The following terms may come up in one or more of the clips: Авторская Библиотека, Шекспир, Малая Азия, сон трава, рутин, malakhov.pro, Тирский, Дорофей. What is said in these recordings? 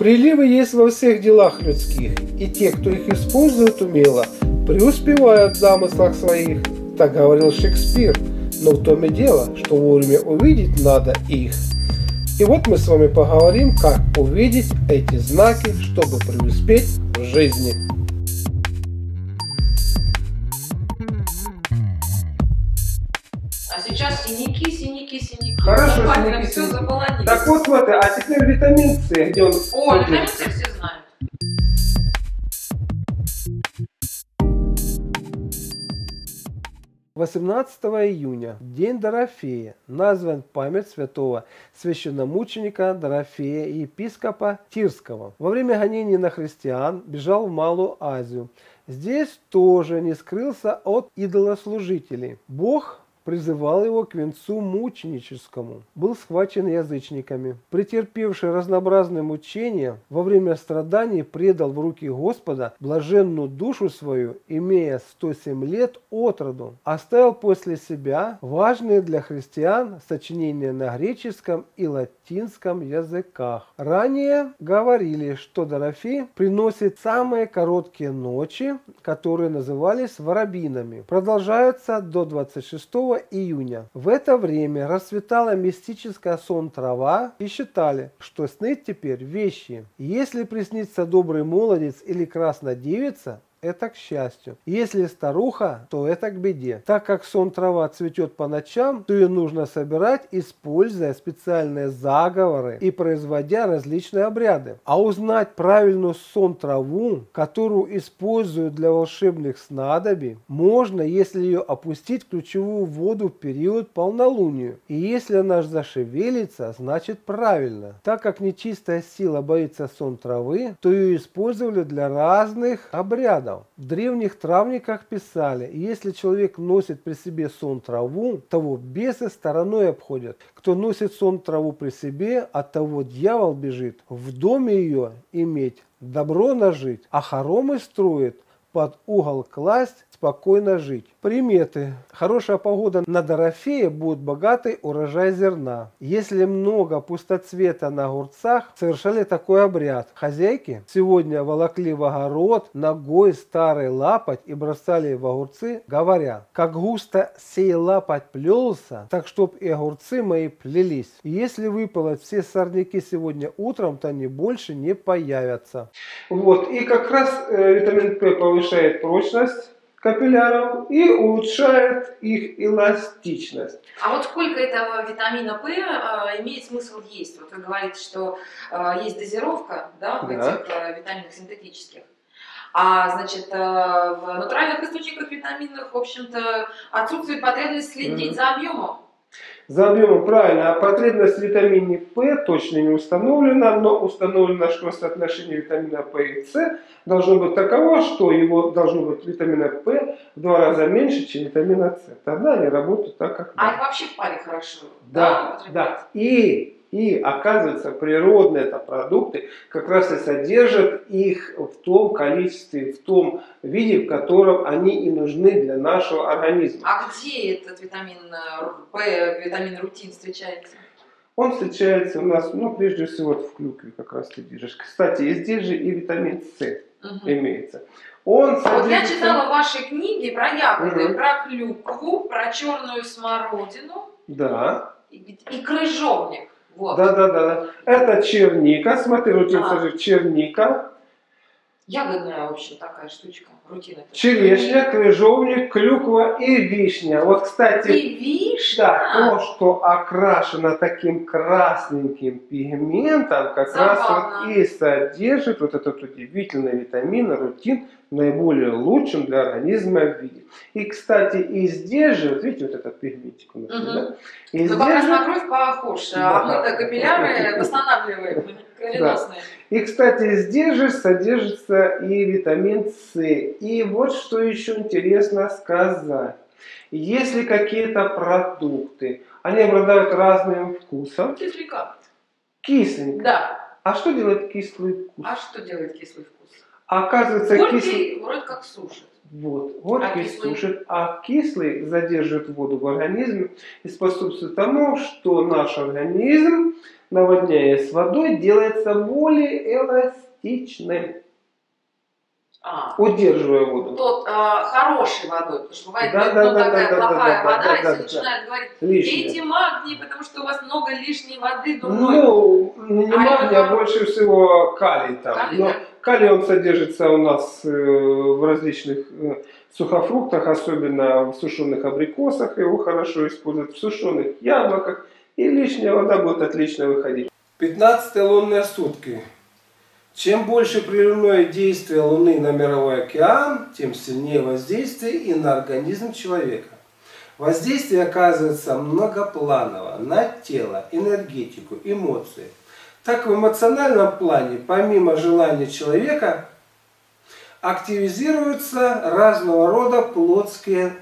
Приливы есть во всех делах людских, и те, кто их использует умело, преуспевают в замыслах своих, так говорил Шекспир, но в том и дело, что вовремя увидеть надо их. И вот мы с вами поговорим, как увидеть эти знаки, чтобы преуспеть в жизни. А сейчас синяки, синяки, синяки. Хорошо, ну, синяки, все заполонилось. Так вот, вот, а теперь витамин С, где он? О, витамин С все знают. – 18 июня, день Дорофея, назван в память святого священномученика Дорофея и епископа Тирского. Во время гонений на христиан бежал в Малую Азию. Здесь тоже не скрылся от идолослужителей. Бог призывал его к венцу мученическому. Был схвачен язычниками. Претерпевший разнообразные мучения, во время страданий предал в руки Господа блаженную душу свою, имея 107 лет от роду. Оставил после себя важные для христиан сочинения на греческом и латинском языках. Ранее говорили, что Дорофей приносит самые короткие ночи, которые назывались воробинами. Продолжаются до 26 июня. В это время расцветала мистическая сон трава, и считали, что сны теперь вещи. Если приснится добрый молодец или красная девица, это к счастью. Если старуха, то это к беде. Так как сон трава цветет по ночам, то ее нужно собирать, используя специальные заговоры и производя различные обряды. А узнать правильную сон траву, которую используют для волшебных снадобий, можно, если ее опустить в ключевую воду в период полнолуния. И если она зашевелится, значит правильно. Так как нечистая сила боится сон травы, то ее использовали для разных обрядов. В древних травниках писали, если человек носит при себе сон траву, того бесы стороной обходят. Кто носит сон траву при себе, от того дьявол бежит. В доме ее иметь, добро нажить, а хоромы строит, под угол класть, спокойно жить. Приметы. Хорошая погода на Дорофее будет богатый урожай зерна. Если много пустоцвета на огурцах, совершали такой обряд. Хозяйки сегодня волокли в огород ногой старый лапоть и бросали в огурцы, говоря: «Как густо сей лапоть плелся, так чтоб и огурцы мои плелись. Если выпалоть все сорняки сегодня утром, то они больше не появятся». Вот, и как раз витамин П повышает прочность капилляров и улучшает их эластичность. А вот сколько этого витамина П имеет смысл есть? Вот вы говорите, что есть дозировка, да, в этих витаминах синтетических. А значит, в натуральных источниках витаминов, в общем-то, отсутствует потребность следить за объемом. За объемом, правильно, а потребность в витамине П точно не установлена, но установлено, что соотношение витамина П и С должно быть таково, что его должно быть витамина П в 2 раза меньше, чем витамина С. Тогда они работают так, как надо. А их вообще в паре хорошо. Да, да, да. И оказывается, природные это продукты как раз и содержат их в том количестве, в том виде, в котором они и нужны для нашего организма. А где этот витамин П, витамин рутин встречается? Он встречается у нас, ну, прежде всего, в клюкве как раз ты держишь. Кстати, и здесь же и витамин С имеется. Он содержится... Вот я читала ваши книги про ягоды, про клюкву, про черную смородину, да, и крыжовник. Вот. Да, да, да. Это черника. Смотри, рутин содержит черника. Ягодная, в общем, такая штучка. Рутина. Черешня, крыжовник, клюква и вишня. Вот, кстати, и вишня. Да, то, что окрашено таким красненьким пигментом, как раз вот и содержит вот этот удивительный витамин рутин в наиболее лучшем для организма виде. И, кстати, и здесь же, вот видите, вот этот пигментик у нас, да? И ну, пока же... на кровь похож, а мы-то капилляры восстанавливаем. Да. И, кстати, здесь же содержится и витамин С. И вот что еще интересно сказать. Если какие-то продукты, они обладают разным вкусом. Кисленько. Кисленько. Да. А что делает кислый вкус? А что делает кислый вкус? Оказывается, кислый... вроде как сушит. Вот, горький сушит, а кислый задерживает воду в организме и способствует тому, что наш организм наводняя с водой, делается более эластичным. Удерживая воду. Тот хорошей водой, потому что бывает такая плохая вода, и все начинают говорить, пейте магний, потому что у вас много лишней воды дурной. Ну, не магний, а больше всего калий там. Но калий он содержится у нас в различных сухофруктах, особенно в сушеных абрикосах, его хорошо используют в сушеных яблоках, и лишняя вода будет отлично выходить. 15-е лунные сутки. Чем больше прерывное действие Луны на мировой океан, тем сильнее воздействие и на организм человека. Воздействие оказывается многопланово, на тело, энергетику, эмоции. Так в эмоциональном плане, помимо желания человека, активизируются разного рода плотские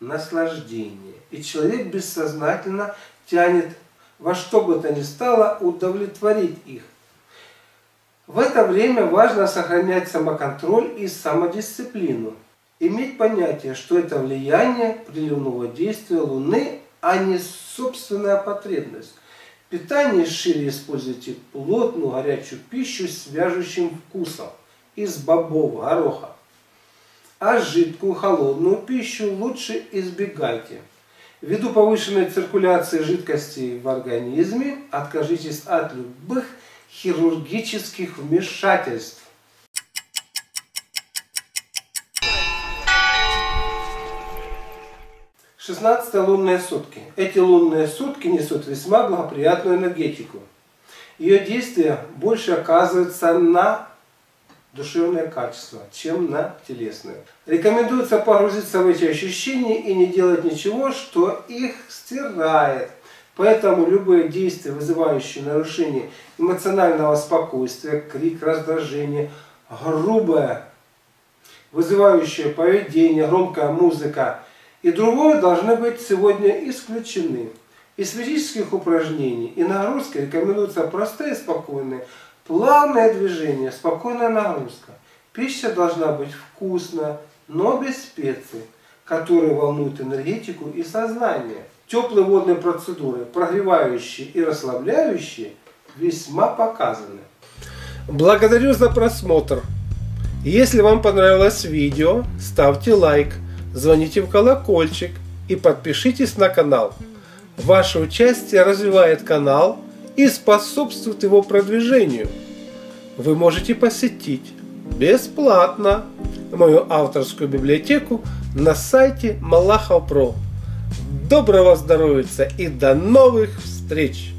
наслаждения. И человек бессознательно тянет во что бы то ни стало удовлетворить их. В это время важно сохранять самоконтроль и самодисциплину. Иметь понятие, что это влияние приливного действия Луны, а не собственная потребность. В питании шире используйте плотную горячую пищу с вяжущим вкусом из бобов, гороха. А жидкую холодную пищу лучше избегайте. Ввиду повышенной циркуляции жидкости в организме, откажитесь от любых хирургических вмешательств. Шестнадцатые лунные сутки. Эти лунные сутки несут весьма благоприятную энергетику. Ее действие больше оказывается на душевное качество, чем на телесное. Рекомендуется погрузиться в эти ощущения и не делать ничего, что их стирает. Поэтому любые действия, вызывающие нарушение эмоционального спокойствия, крик, раздражение, грубое, вызывающее поведение, громкая музыка и другое должны быть сегодня исключены. Из физических упражнений и нагрузки рекомендуются простые, спокойные, плавные движения, спокойная нагрузка. Пища должна быть вкусна, но без специй, которые волнуют энергетику и сознание. Теплые водные процедуры, прогревающие и расслабляющие, весьма показаны. Благодарю за просмотр. Если вам понравилось видео, ставьте лайк, звоните в колокольчик и подпишитесь на канал. Ваше участие развивает канал и способствует его продвижению. Вы можете посетить бесплатно мою авторскую библиотеку на сайте malakhov.pro. Доброго здоровья и до новых встреч!